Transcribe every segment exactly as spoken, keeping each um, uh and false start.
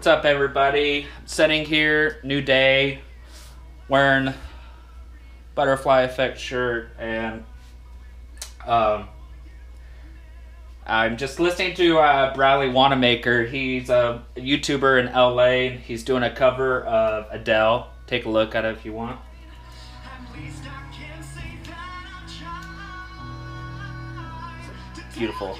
What's up, everybody? I'm sitting here, new day, wearing butterfly effect shirt, and um, I'm just listening to uh, Bradlee Wannemacher. He's a YouTuber in L A. He's doing a cover of Adele. Take a look at it if you want. Beautiful.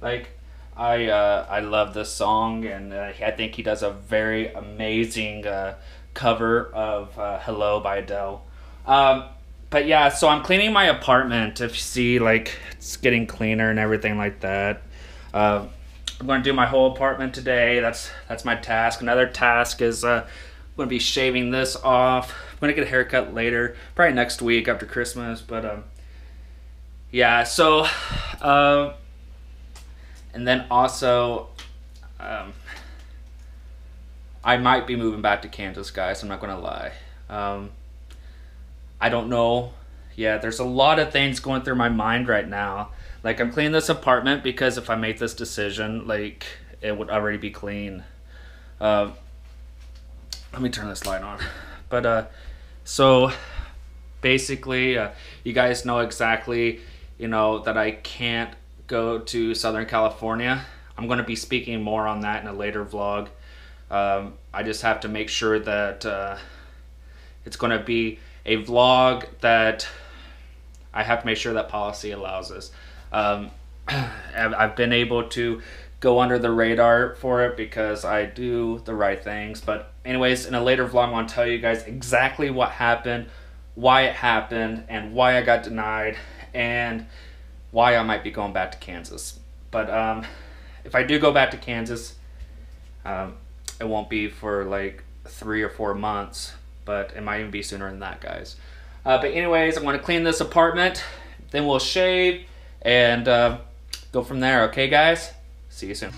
Like, I uh, I love this song, and uh, I think he does a very amazing uh, cover of uh, Hello by Adele. Um, but yeah, so I'm cleaning my apartment. If you see, like, it's getting cleaner and everything like that. Uh, I'm going to do my whole apartment today. That's that's my task. Another task is uh, I'm going to be shaving this off. I'm going to get a haircut later, probably next week after Christmas. But um, yeah, so... Uh, And then also, um, I might be moving back to Kansas, guys. I'm not going to lie. Um, I don't know. Yeah, there's a lot of things going through my mind right now. Like, I'm cleaning this apartment because if I make this decision, like, it would already be clean. Uh, let me turn this light on. But, uh, so, basically, uh, you guys know exactly, you know, that I can't go to Southern California. I'm going to be speaking more on that in a later vlog. Um, I just have to make sure that uh, it's going to be a vlog that I have to make sure that policy allows us. Um, I've been able to go under the radar for it because I do the right things. But anyways, in a later vlog, I'm going to tell you guys exactly what happened, why it happened, and why I got denied, and why I might be going back to Kansas. But um, if I do go back to Kansas, um, it won't be for like three or four months, but it might even be sooner than that, guys. Uh, but anyways, I'm gonna clean this apartment, then we'll shave and uh, go from there, okay guys? See you soon.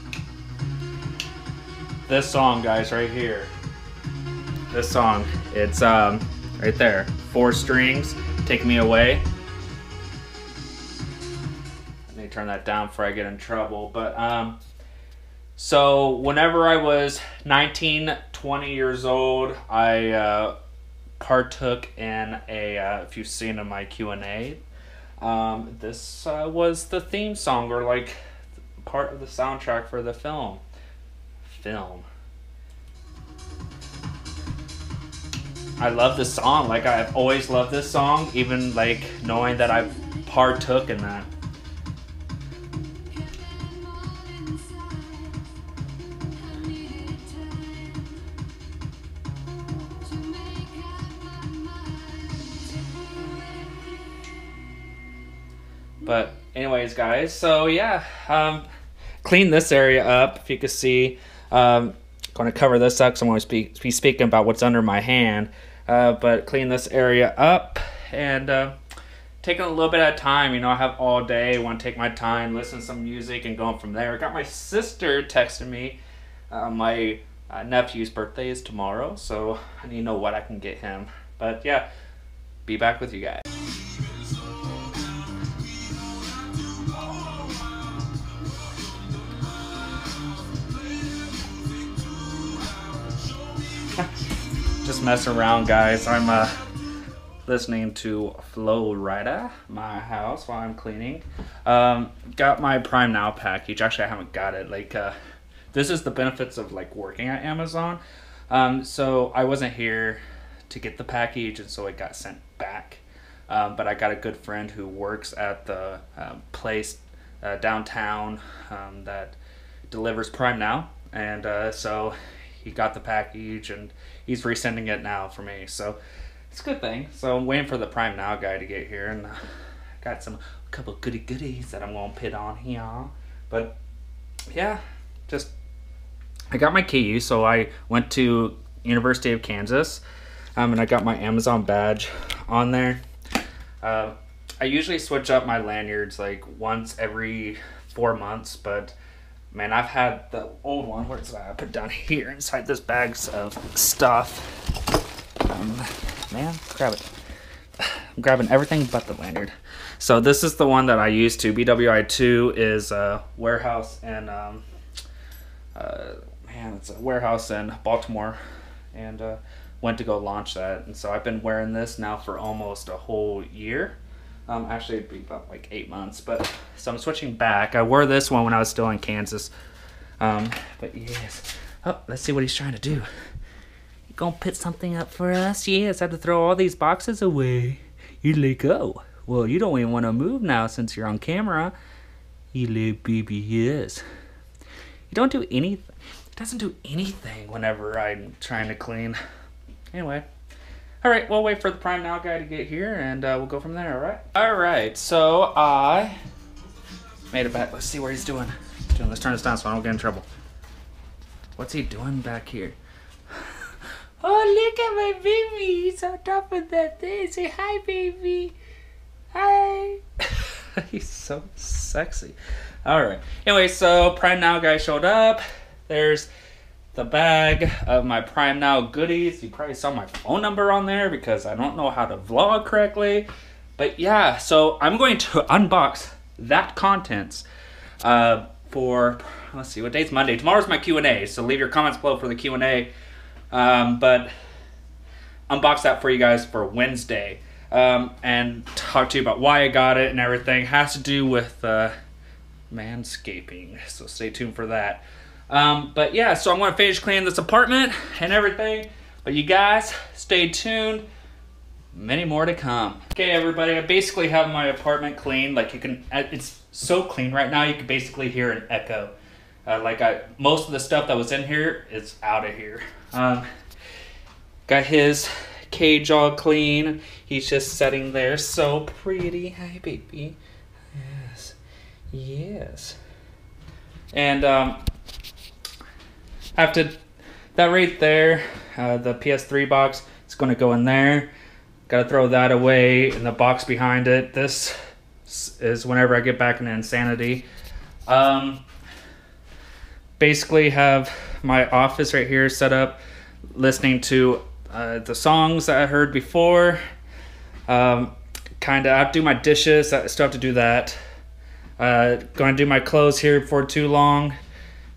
This song, guys, right here. This song, it's um, right there. Four Strings, Take Me Away. Turn that down before I get in trouble. But um so whenever I was nineteen, twenty years old, I uh partook in a uh, if you've seen in my Q and A, um this uh, was the theme song, or like part of the soundtrack for the film film I love this song. Like, I've always loved this song, even like knowing that I partook in that. But anyways, guys, so yeah, um, clean this area up, if you can see. Um, going to cover this up because I'm going to be, be speaking about what's under my hand. Uh, but clean this area up and uh, taking a little bit at a time. You know, I have all day. I want to take my time, listen to some music, and going from there. I got my sister texting me. Uh, my uh, nephew's birthday is tomorrow, so I need to know what I can get him. But yeah, be back with you guys. Just mess around, guys. I'm uh, listening to Flo Rida, my house, while I'm cleaning. Um, got my Prime Now package. Actually, I haven't got it. Like, uh, this is the benefits of like working at Amazon. Um, so I wasn't here to get the package, and so it got sent back. Um, but I got a good friend who works at the um, place uh, downtown um, that delivers Prime Now, and uh, so. He got the package, and he's resending it now for me, so it's a good thing. So I'm waiting for the Prime Now guy to get here, and I got some a couple goody goodies that I'm gonna put on here. But yeah, just I got my K U, so I went to University of Kansas, um, and I got my Amazon badge on there. Uh, I usually switch up my lanyards like once every four months, but. Man, I've had the old one. Where's that? I put it down here inside this bags of stuff. Um, man, grab it. I'm grabbing everything but the lanyard. So this is the one that I use to B W I two is a warehouse and um, uh, man, it's a warehouse in Baltimore, and uh, went to go launch that. And so I've been wearing this now for almost a whole year. Um, actually, it'd be about like eight months. But so I'm switching back. I wore this one when I was still in Kansas. Um, but yes. Oh, let's see what he's trying to do. You gonna put something up for us? Yes, I have to throw all these boxes away. You let go. Well, you don't even want to move now since you're on camera. You little baby, yes. You don't do anything. It doesn't do anything whenever I'm trying to clean. Anyway. All right, we'll wait for the Prime Now guy to get here, and uh, we'll go from there, all right? All right, so I made a bet. Let's see what he's doing. doing. Let's turn this down so I don't get in trouble. What's he doing back here? Oh, look at my baby. He's on top of that thing. Say hi, baby. Hi. He's so sexy. All right. Anyway, so Prime Now guy showed up. There's the bag of my Prime Now goodies. You probably saw my phone number on there because I don't know how to vlog correctly. But yeah, so I'm going to unbox that contents uh, for, let's see, what day's Monday? Tomorrow's my Q and A, so leave your comments below for the Q and A. Um, but unbox that for you guys for Wednesday um, and talk to you about why I got it and everything. It has to do with uh, manscaping, so stay tuned for that. Um, but yeah, so I'm going to finish cleaning this apartment and everything, but you guys stay tuned, many more to come. Okay, everybody, I basically have my apartment cleaned. Like you can, it's so clean right now, you can basically hear an echo. Uh, like I, most of the stuff that was in here is out of here. Um, got his cage all clean. He's just sitting there so pretty. Hi, baby. Yes. Yes. And, um, I have to, that right there, uh, the P S three box, it's going to go in there. Got to throw that away in the box behind it. This is whenever I get back into insanity. Um, basically have my office right here set up, listening to uh, the songs that I heard before. Um, kind of, I have to do my dishes, I still have to do that. Uh, going to do my clothes here before too long.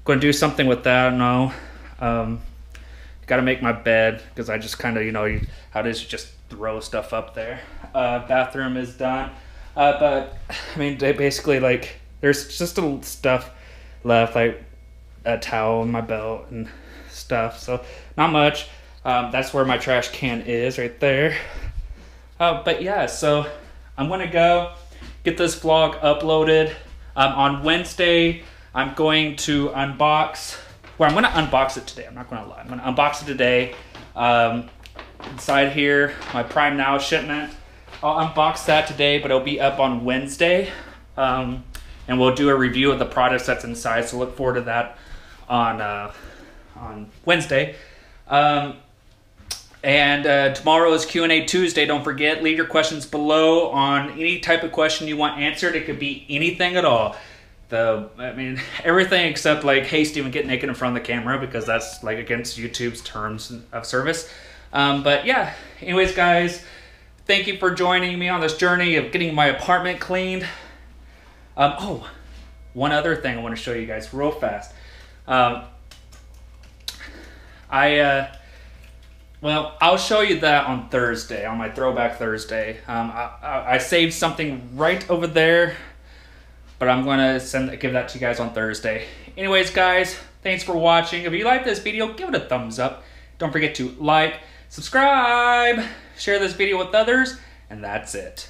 Going to do something with that. I don't know. Um, got to make my bed because I just kind of, you know, how it is, you just throw stuff up there. Uh, bathroom is done. Uh, but, I mean, they basically, like, there's just a little stuff left, like a towel in my belt and stuff. So, not much. Um, that's where my trash can is right there. Uh, but, yeah, so I'm going to go get this vlog uploaded um, on Wednesday. I'm going to unbox, well, I'm going to unbox it today. I'm not going to lie. I'm going to unbox it today. Um, inside here, my Prime Now shipment. I'll unbox that today, but it'll be up on Wednesday. Um, and we'll do a review of the products that's inside. So look forward to that on, uh, on Wednesday. Um, and uh, tomorrow is Q and A Tuesday. Don't forget, leave your questions below on any type of question you want answered. It could be anything at all. The, I mean, everything except like, hey, Steven, get naked in front of the camera, because that's like against YouTube's terms of service. Um, but yeah, anyways, guys, thank you for joining me on this journey of getting my apartment cleaned. Um, oh, one other thing I want to show you guys real fast. Um, I, uh, well, I'll show you that on Thursday, on my Throwback Thursday. Um, I, I, I saved something right over there. But I'm going to send give that to you guys on Thursday. Anyways, guys, thanks for watching. If you like this video, give it a thumbs up. Don't forget to like, subscribe, share this video with others, and that's it.